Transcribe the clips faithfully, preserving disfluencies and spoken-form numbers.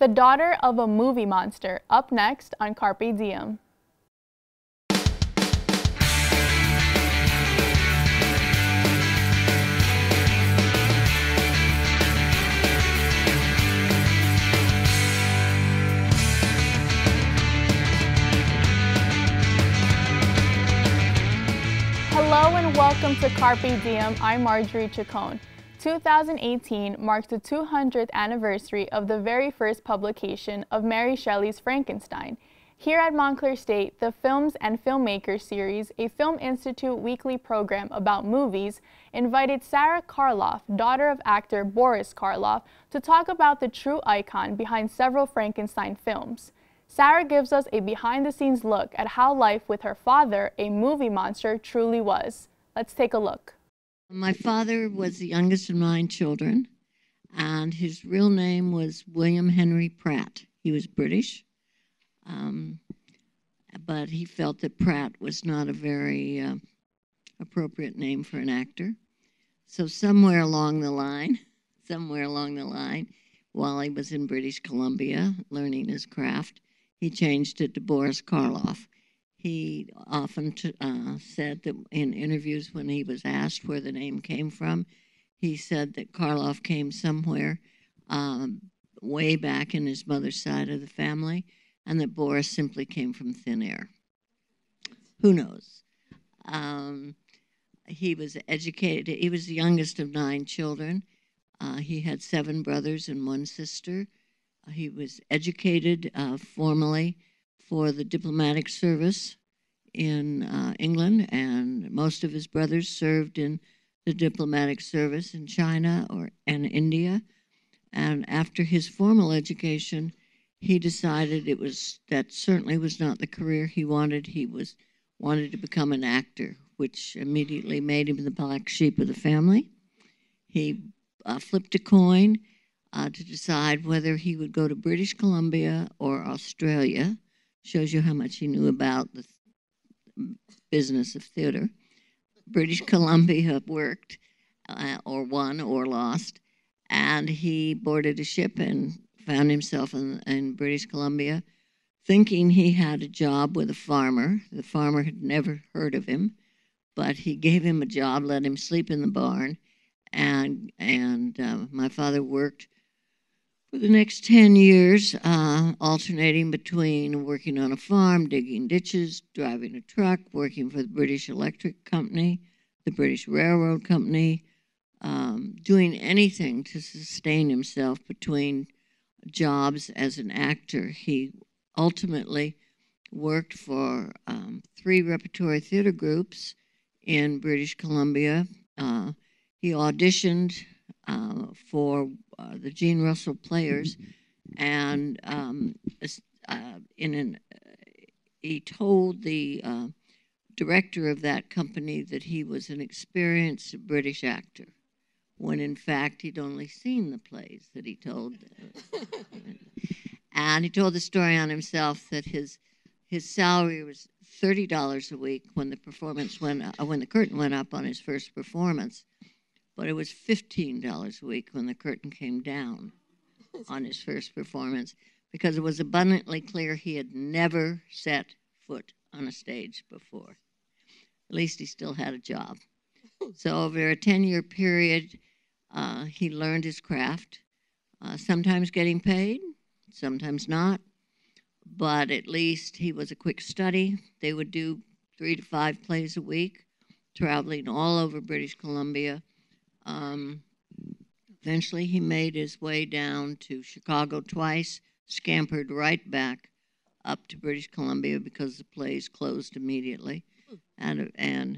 The Daughter of a Movie Monster, up next on Carpe Diem. Hello and welcome to Carpe Diem. I'm Marjorie Chacon. two thousand eighteen marked the two hundredth anniversary of the very first publication of Mary Shelley's Frankenstein. Here at Montclair State, the Films and Filmmakers series, a Film Institute weekly program about movies, invited Sarah Karloff, daughter of actor Boris Karloff, to talk about the true icon behind several Frankenstein films. Sarah gives us a behind-the-scenes look at how life with her father, a movie monster, truly was. Let's take a look. My father was the youngest of nine children, and his real name was William Henry Pratt. He was British, um, but he felt that Pratt was not a very uh, appropriate name for an actor. So somewhere along the line, somewhere along the line, while he was in British Columbia learning his craft, he changed it to Boris Karloff. He often uh, said that in interviews when he was asked where the name came from, he said that Karloff came somewhere um, way back in his mother's side of the family, and that Boris simply came from thin air. Who knows? Um, he was educated. He was the youngest of nine children. Uh, he had seven brothers and one sister. He was educated uh, formally for the diplomatic service in uh, England, and most of his brothers served in the diplomatic service in China or and India. And after his formal education, he decided it was that certainly was not the career he wanted. He was wanted to become an actor, which immediately made him the black sheep of the family. He uh, flipped a coin Uh, to decide whether he would go to British Columbia or Australia. Shows you how much he knew about the th business of theater. British Columbia worked, uh, or won or lost, and he boarded a ship and found himself in, in British Columbia, thinking he had a job with a farmer. The farmer had never heard of him, but he gave him a job, let him sleep in the barn, and, and uh, my father worked for the next ten years, uh, alternating between working on a farm, digging ditches, driving a truck, working for the British Electric Company, the British Railroad Company, um, doing anything to sustain himself between jobs as an actor. He ultimately worked for um, three repertory theater groups in British Columbia. Uh, he auditioned Uh, for uh, the Gene Russell Players, and um, uh, in an, uh, he told the uh, director of that company that he was an experienced British actor, when in fact he'd only seen the plays that he told. And he told the story on himself that his his salary was thirty dollars a week when the performance went uh, when the curtain went up on his first performance. But it was fifteen dollars a week when the curtain came down on his first performance, because it was abundantly clear he had never set foot on a stage before. At least he still had a job. So over a ten-year period, uh, he learned his craft, uh, sometimes getting paid, sometimes not, but at least he was a quick study. They would do three to five plays a week, traveling all over British Columbia. Um, eventually he made his way down to Chicago twice, scampered right back up to British Columbia because the plays closed immediately, and, and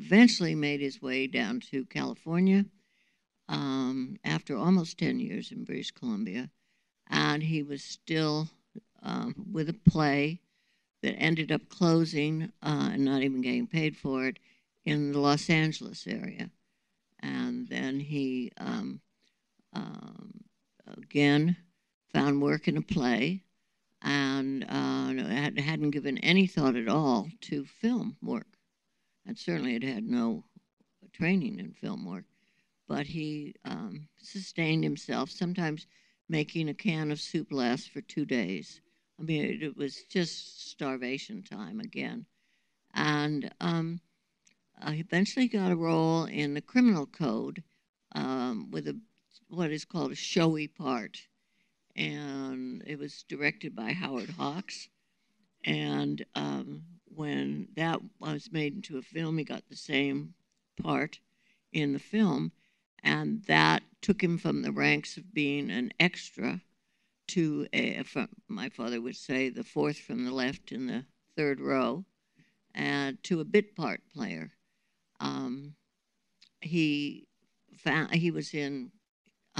eventually made his way down to California um, after almost ten years in British Columbia. And he was still um, with a play that ended up closing uh, and not even getting paid for it in the Los Angeles area. And then he, um, um, again, found work in a play, and uh, hadn't given any thought at all to film work. And certainly had had no training in film work. But he um, sustained himself, sometimes making a can of soup last for two days. I mean, it, it was just starvation time again. And um, I eventually got a role in The Criminal Code um, with a what is called a showy part. And it was directed by Howard Hawks. And um, when that was made into a film, he got the same part in the film. And that took him from the ranks of being an extra to, a, from, my father would say, the fourth from the left in the third row, and to a bit part player. Um, he found, he was in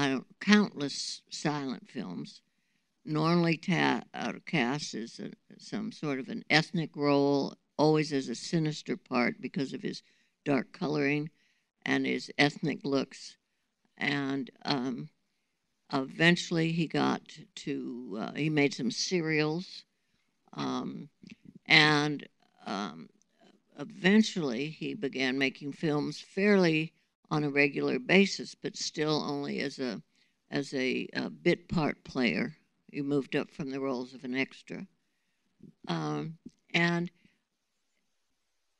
I don't, countless silent films, normally ta uh, cast as a, some sort of an ethnic role, always as a sinister part because of his dark coloring and his ethnic looks. And um, eventually he got to, uh, he made some serials. Um, and um, eventually he began making films fairly on a regular basis, but still only as a, as a, a bit part player. He moved up from the roles of an extra. Um, and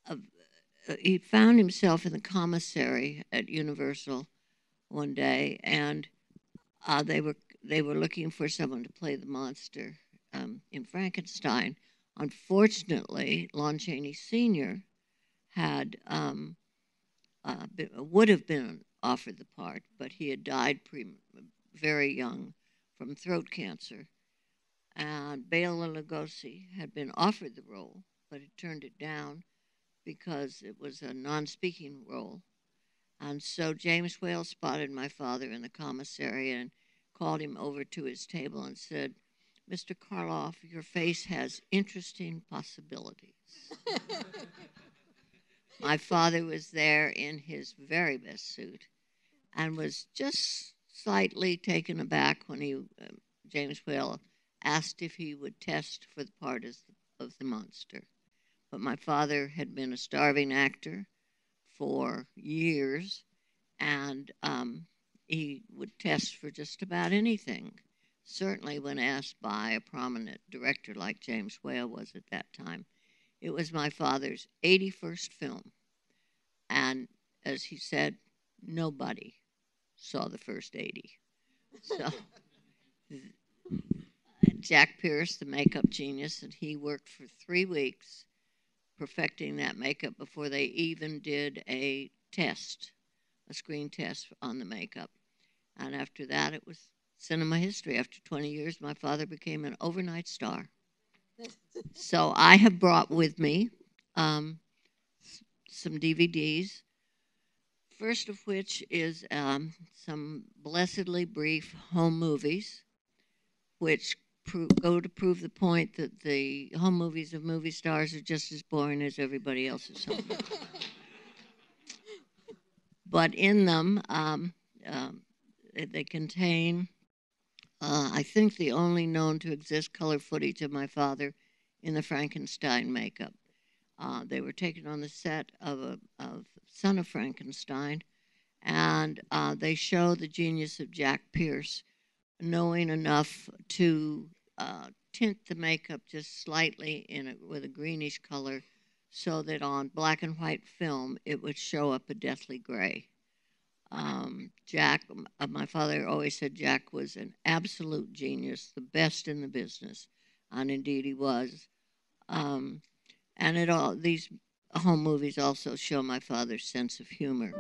uh, he found himself in the commissary at Universal one day, and uh, they were they were looking for someone to play the monster um, in Frankenstein. Unfortunately, Lon Chaney Senior had um, uh, been, would have been offered the part, but he had died pre very young from throat cancer. And Bela Lugosi had been offered the role, but he turned it down because it was a non-speaking role. And so James Whale spotted my father in the commissary and called him over to his table and said, "Mister Karloff, your face has interesting possibilities." My father was there in his very best suit and was just slightly taken aback when he, uh, James Whale asked if he would test for the part as, of the monster. But my father had been a starving actor for years, and um, he would test for just about anything, certainly when asked by a prominent director like James Whale was at that time. It was my father's eighty-first film, and as he said, nobody saw the first eighty. So Jack Pierce, the makeup genius, and he worked for three weeks perfecting that makeup before they even did a test, a screen test on the makeup. And after that, it was cinema history. After twenty years, my father became an overnight star. So I have brought with me um, some D V Ds, first of which is um, some blessedly brief home movies, which go to prove the point that the home movies of movie stars are just as boring as everybody else's home movies. But in them, um, um, they contain, uh, I think, the only known to exist color footage of my father in the Frankenstein makeup. Uh, they were taken on the set of, a, of Son of Frankenstein, and uh, they show the genius of Jack Pierce knowing enough to Uh, tint the makeup just slightly in a, with a greenish color so that on black and white film it would show up a deathly gray. Um, Jack, uh, my father always said Jack was an absolute genius, the best in the business, and indeed he was. Um, and it all, these home movies also show my father's sense of humor.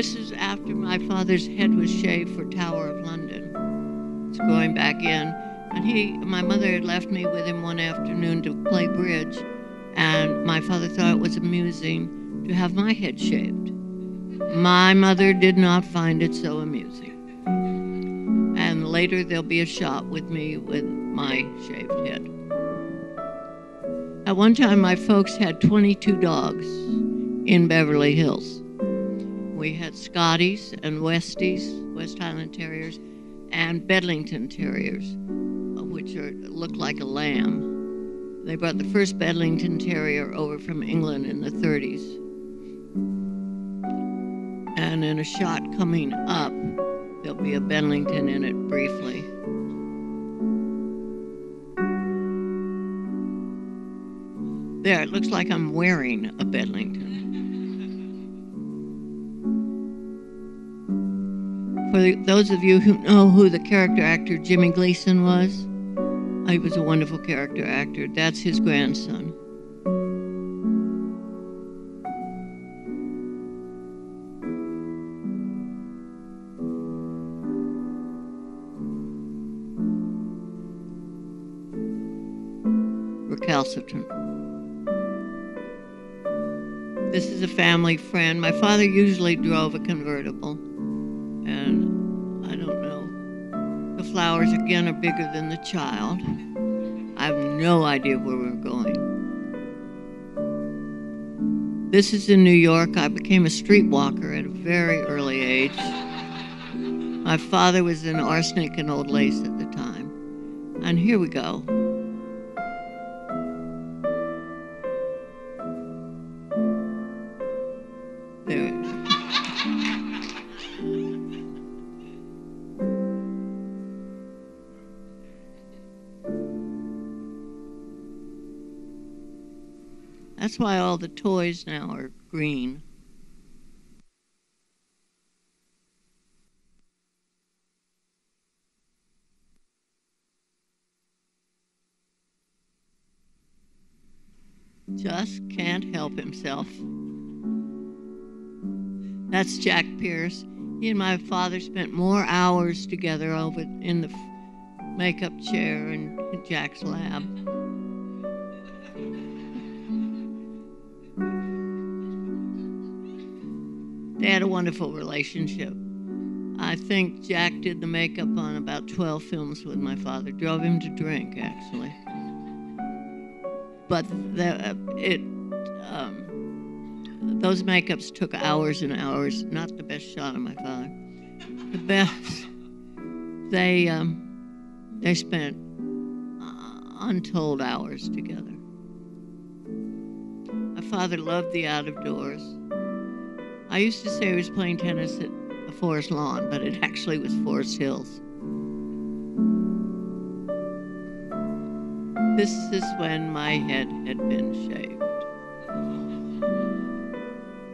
This is after my father's head was shaved for Tower of London. It's going back in. And he, my mother had left me with him one afternoon to play bridge. And my father thought it was amusing to have my head shaved. My mother did not find it so amusing. And later there'll be a shot with me with my shaved head. At one time, my folks had twenty-two dogs in Beverly Hills. We had Scotties and Westies, West Highland Terriers, and Bedlington Terriers, which are, look like a lamb. They brought the first Bedlington Terrier over from England in the thirties. And in a shot coming up, there'll be a Benlington in it briefly. There, it looks like I'm wearing a Benlington. For the, those of you who know who the character actor Jimmy Gleason was, he was a wonderful character actor. That's his grandson. Recalcitrant. This is a family friend. My father usually drove a convertible, and I don't know. The flowers, again, are bigger than the child. I have no idea where we're going. This is in New York. I became a streetwalker at a very early age. My father was in Arsenic and Old Lace at the time. And here we go. That's why all the toys now are green. Just can't help himself. That's Jack Pierce. He and my father spent more hours together over in the makeup chair in Jack's lab. They had a wonderful relationship. I think Jack did the makeup on about twelve films with my father. Drove him to drink, actually. But the, it, um, those makeups took hours and hours. Not the best shot of my father. The best. They, um, they spent uh, untold hours together. My father loved the out of doors. I used to say I was playing tennis at a forest lawn, but it actually was Forest Hills. This is when my head had been shaved.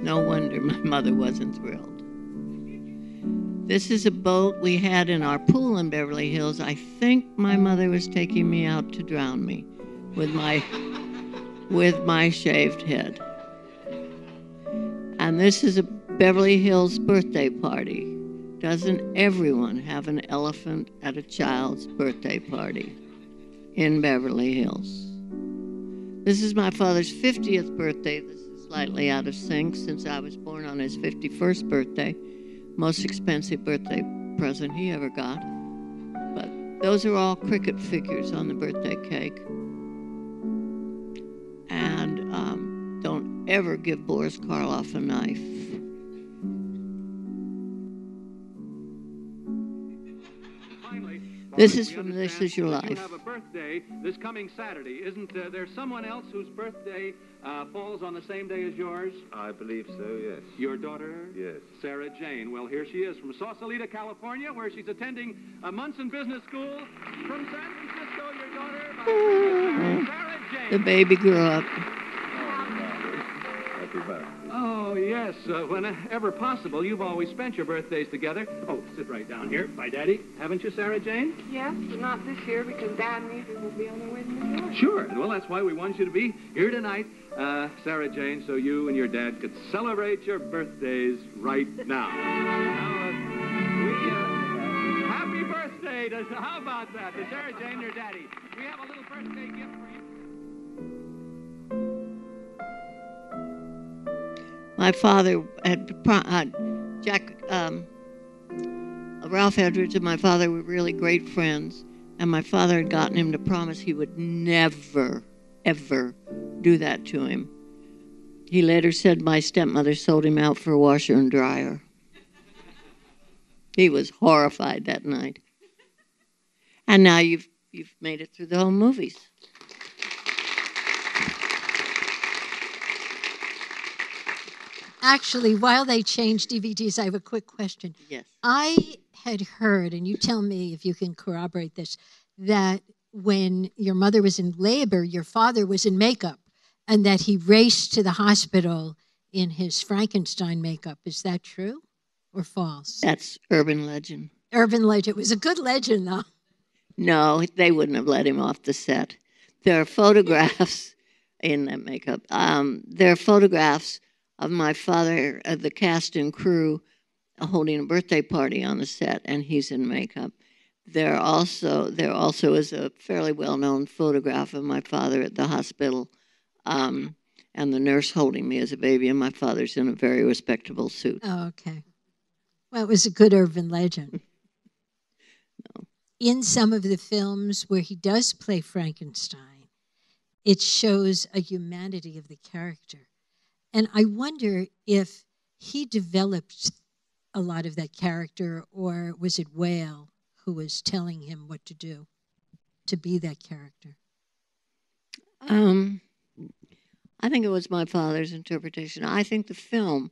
No wonder my mother wasn't thrilled. This is a boat we had in our pool in Beverly Hills. I think my mother was taking me out to drown me with my, with my shaved head. And this is a Beverly Hills birthday party. Doesn't everyone have an elephant at a child's birthday party in Beverly Hills? This is my father's fiftieth birthday. This is slightly out of sync since I was born on his fifty-first birthday. Most expensive birthday present he ever got. But those are all cricket figures on the birthday cake. And um, don't ever give Boris Karloff a knife. Finally, this is from This Is Your Life. You have a birthday this coming Saturday. Isn't uh, there someone else whose birthday uh, falls on the same day as yours? I believe so, yes. Your daughter? Yes. Sarah Jane. Well, here she is from Sausalita, California, where she's attending uh, Munson Business School. From San Francisco, your daughter, by Sarah, Sarah Jane. The baby grew up. Oh, yes. Uh, whenever possible, you've always spent your birthdays together. Oh, sit right down here by Daddy. Haven't you, Sarah Jane? Yes, but not this year because Dad and Evie will be on their way to New York. Sure. Well, that's why we wanted you to be here tonight, uh, Sarah Jane, so you and your dad could celebrate your birthdays right now. now uh, we, uh, happy birthday. To, how about that? To Sarah Jane and your daddy. We have a little birthday gift for you. My father had, uh, Jack, um, Ralph Edwards and my father were really great friends, and my father had gotten him to promise he would never, ever do that to him. He later said my stepmother sold him out for a washer and dryer. He was horrified that night. And now you've, you've made it through the whole movies. Actually, while they change D V Ds, I have a quick question. Yes. I had heard, and you tell me if you can corroborate this, that when your mother was in labor, your father was in makeup, and that he raced to the hospital in his Frankenstein makeup. Is that true or false? That's urban legend. Urban legend. It was a good legend, though. No, they wouldn't have let him off the set. There are photographs in that makeup. Um, there are photographs of my father, of the cast and crew, uh, holding a birthday party on the set, and he's in makeup. There also there also is a fairly well-known photograph of my father at the hospital, um, and the nurse holding me as a baby, and my father's in a very respectable suit. Oh, okay. Well, it was a good urban legend. No. In some of the films where he does play Frankenstein, it shows a humanity of the character. And I wonder if he developed a lot of that character, or was it Whale who was telling him what to do to be that character? Um, I think it was my father's interpretation. I think the film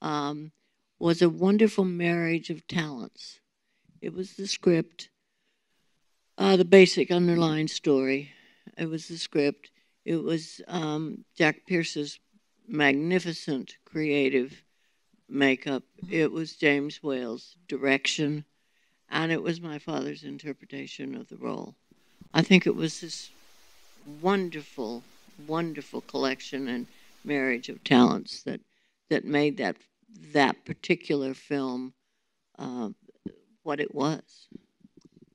um, was a wonderful marriage of talents. It was the script, uh, the basic underlying story. It was the script. It was um, Jack Pierce's magnificent creative makeup. It was James Whale's direction, and it was my father's interpretation of the role. I think it was this wonderful, wonderful collection and marriage of talents that that made that that particular film uh, what it was.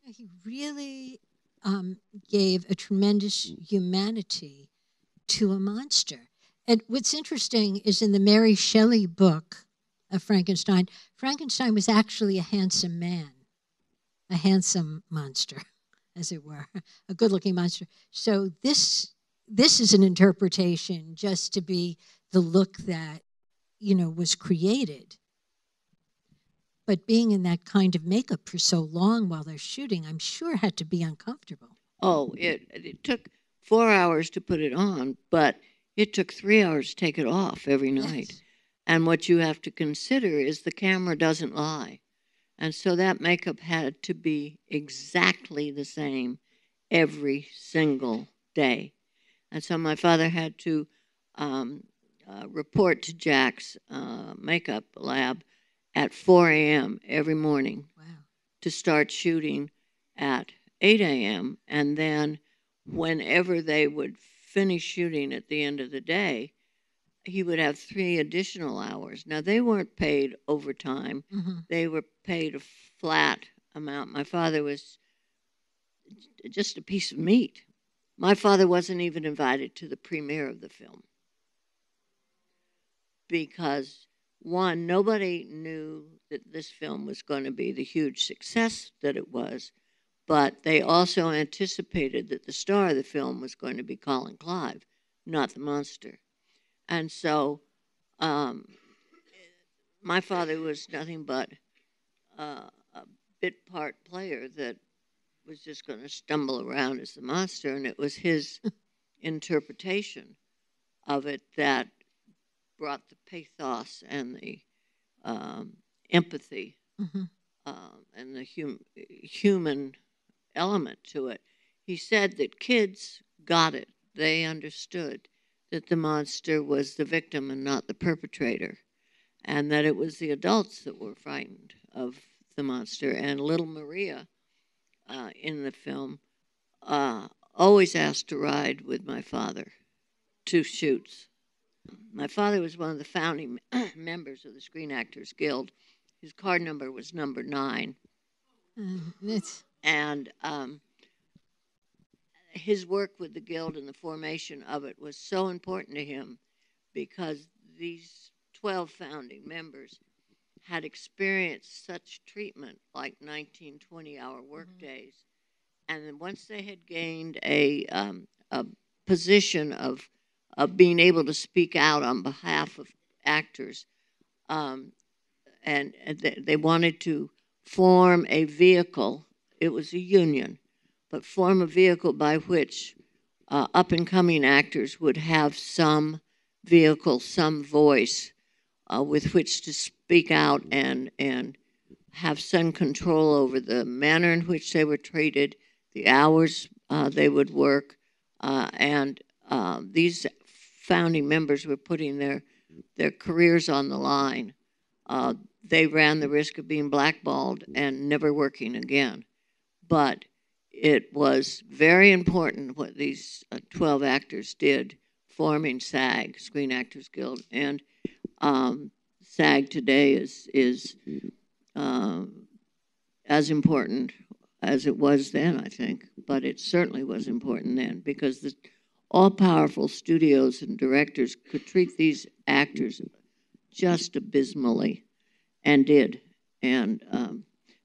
He really um, gave a tremendous humanity to a monster. And what's interesting is in the Mary Shelley book of Frankenstein, Frankenstein was actually a handsome man, a handsome monster, as it were, a good-looking monster. So this this is an interpretation just to be the look that, you know, was created. But being in that kind of makeup for so long while they're shooting, I'm sure had to be uncomfortable. Oh, it, it took four hours to put it on, but it took three hours to take it off every night. Yes. And what you have to consider is the camera doesn't lie. And so that makeup had to be exactly the same every single day. And so my father had to um, uh, report to Jack's uh, makeup lab at four a m every morning. Wow. To start shooting at eight a m And then whenever they would finish shooting at the end of the day, he would have three additional hours. Now, they weren't paid overtime. Mm-hmm. They were paid a flat amount. My father was just a piece of meat. My father wasn't even invited to the premiere of the film because, one, nobody knew that this film was going to be the huge success that it was. But they also anticipated that the star of the film was going to be Colin Clive, not the monster. And so um, my father was nothing but uh, a bit part player that was just going to stumble around as the monster. And it was his interpretation of it that brought the pathos and the um, empathy, mm-hmm. um, and the hum human... element to it. He said that kids got it. They understood that the monster was the victim and not the perpetrator, and that it was the adults that were frightened of the monster. And little Maria uh, in the film uh, always asked to ride with my father to shoots. My father was one of the founding members of the Screen Actors Guild. His card number was number nine. Uh, that's And um, his work with the Guild and the formation of it was so important to him because these twelve founding members had experienced such treatment, like nineteen, twenty-hour workdays. Mm-hmm. And then once they had gained a, um, a position of, of being able to speak out on behalf of actors, um, and, and they, they wanted to form a vehicle. It was a union, but form a vehicle by which uh, up-and-coming actors would have some vehicle, some voice uh, with which to speak out and, and have some control over the manner in which they were treated, the hours uh, they would work, uh, and uh, these founding members were putting their, their careers on the line. Uh, they ran the risk of being blackballed and never working again. But it was very important what these uh, twelve actors did, forming SAG, Screen Actors Guild, and um, SAG today is, is um, as important as it was then, I think. But it certainly was important then, because the all-powerful studios and directors could treat these actors just abysmally, and did. And um,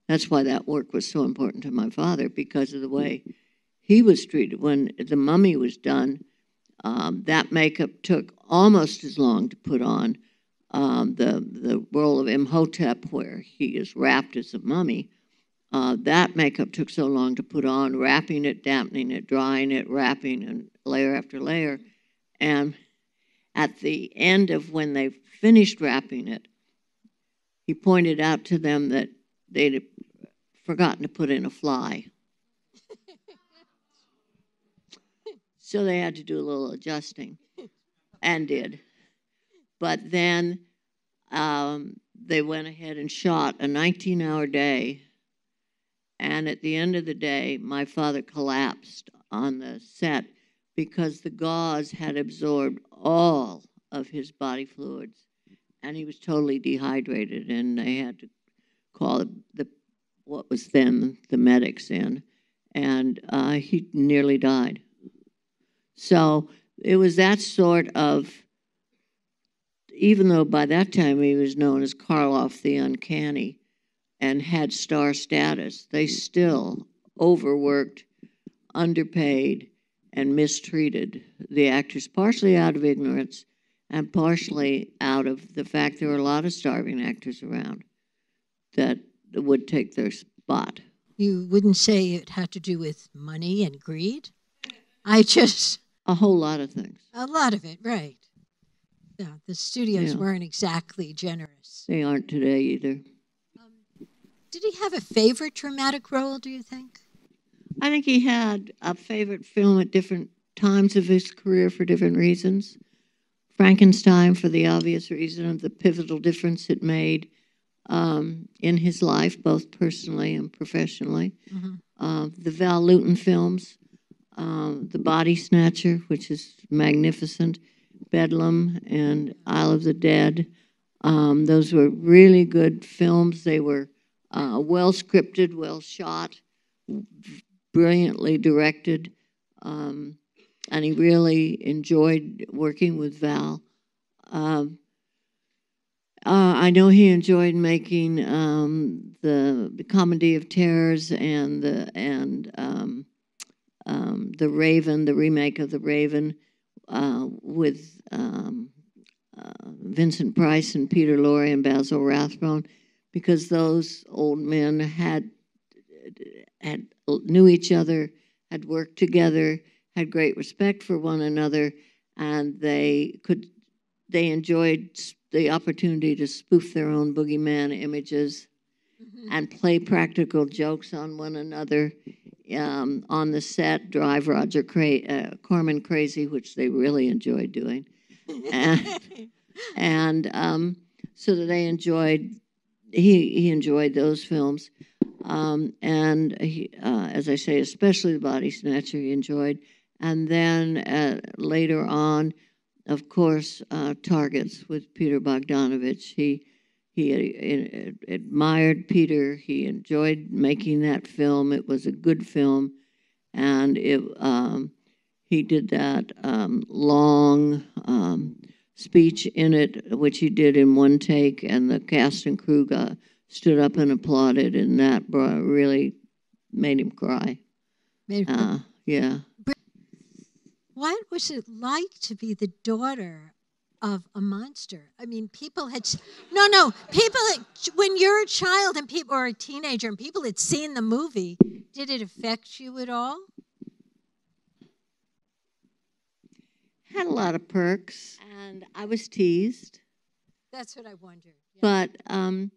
that's why that work was so important to my father, because of the way he was treated. When The Mummy was done, um, that makeup took almost as long to put on. Um, the, the role of Imhotep, where he is wrapped as a mummy, uh, that makeup took so long to put on, wrapping it, dampening it, drying it, wrapping, and layer after layer. And at the end of when they finished wrapping it, he pointed out to them that they'd forgotten to put in a fly. So they had to do a little adjusting, and did. But then um, they went ahead and shot a nineteen hour day. And at the end of the day, my father collapsed on the set because the gauze had absorbed all of his body fluids. And he was totally dehydrated, and they had to call the, the what was then the medics in, and uh, he nearly died. So it was that sort of, even though by that time he was known as Karloff the Uncanny and had star status, they still overworked, underpaid, and mistreated the actors, partially out of ignorance, and partially out of the fact there were a lot of starving actors around that would take their spot. You wouldn't say it had to do with money and greed? I just... A whole lot of things. A lot of it, right. Yeah, the studios yeah. weren't exactly generous. They aren't today either. Um, did he have a favorite dramatic role, do you think? I think he had a favorite film at different times of his career for different reasons. Frankenstein, for the obvious reason of the pivotal difference it made um, in his life, both personally and professionally. Mm-hmm. uh, the Val Lewton films, uh, The Body Snatcher, which is magnificent, Bedlam and Isle of the Dead. Um, those were really good films. They were uh, well scripted, well shot, brilliantly directed. Um, And he really enjoyed working with Val. Um, uh, I know he enjoyed making um, the, the Comedy of Terrors and the and um, um, the Raven, the remake of the Raven, uh, with um, uh, Vincent Price and Peter Lorre and Basil Rathbone, because those old men had had knew each other, had worked together, had great respect for one another, and they could, they enjoyed the opportunity to spoof their own boogeyman images mm-hmm. and play practical jokes on one another um, on the set, drive Roger Cra- uh, Corman crazy, which they really enjoyed doing. and and um, so that they enjoyed, he, he enjoyed those films. Um, and he, uh, as I say, especially The Body Snatcher he enjoyed. And then uh, later on, of course, uh, Targets with Peter Bogdanovich. He he uh, admired Peter. He enjoyed making that film. It was a good film, and it um, he did that um, long um, speech in it, which he did in one take, and the cast and crew got, stood up and applauded, and that brought, really made him cry. Made him uh, yeah. What was it like to be the daughter of a monster? I mean, people had... No, no. People... Had, when you're a child and people or a teenager and people had seen the movie, did it affect you at all? Had a lot of perks, and I was teased. That's what I wondered. Yeah. But um,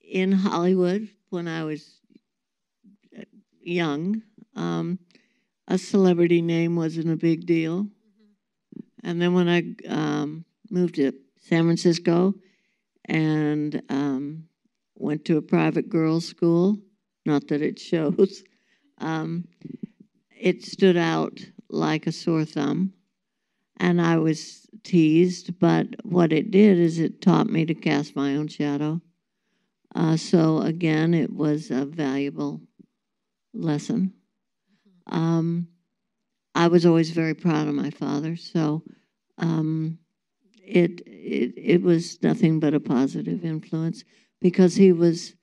in Hollywood, when I was young, um, a celebrity name wasn't a big deal. Mm-hmm. And then when I um, moved to San Francisco and um, went to a private girls' school, not that it shows, um, it stood out like a sore thumb. And I was teased, but what it did is it taught me to cast my own shadow. Uh, so again, it was a valuable lesson. Um, I was always very proud of my father, so um, it, it it was nothing but a positive influence, because he was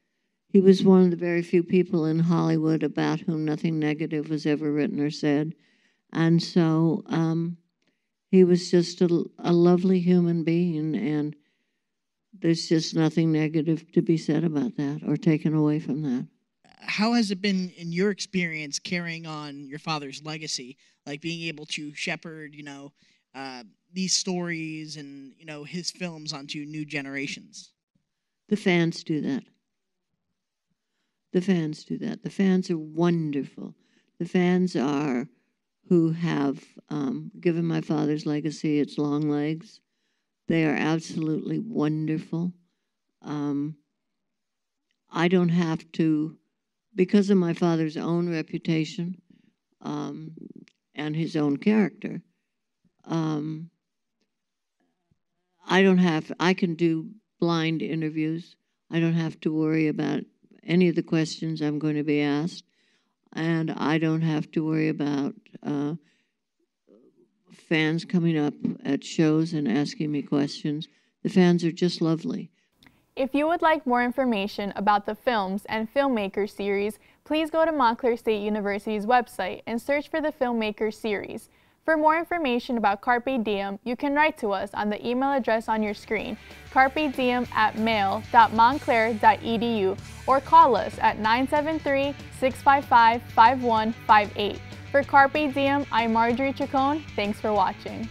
he was one of the very few people in Hollywood about whom nothing negative was ever written or said, and so. Um, He was just a, a lovely human being, and there's just nothing negative to be said about that or taken away from that. How has it been in your experience carrying on your father's legacy, like being able to shepherd, you know, uh, these stories and, you know, his films onto new generations? The fans do that. The fans do that. The fans are wonderful. The fans are... who have um, given my father's legacy its long legs. They are absolutely wonderful. Um, I don't have to, because of my father's own reputation um, and his own character, um, I don't have, I can do blind interviews. I don't have to worry about any of the questions I'm going to be asked. And I don't have to worry about uh, fans coming up at shows and asking me questions. The fans are just lovely. If you would like more information about the Films and Filmmakers series, please go to Montclair State University's website and search for the Filmmakers series. For more information about Carpe Diem, you can write to us on the email address on your screen, carpe diem at mail dot montclair dot e d u, or call us at nine seven three, six five five, five one five eight. For Carpe Diem, I'm Marjorie Chacon. Thanks for watching.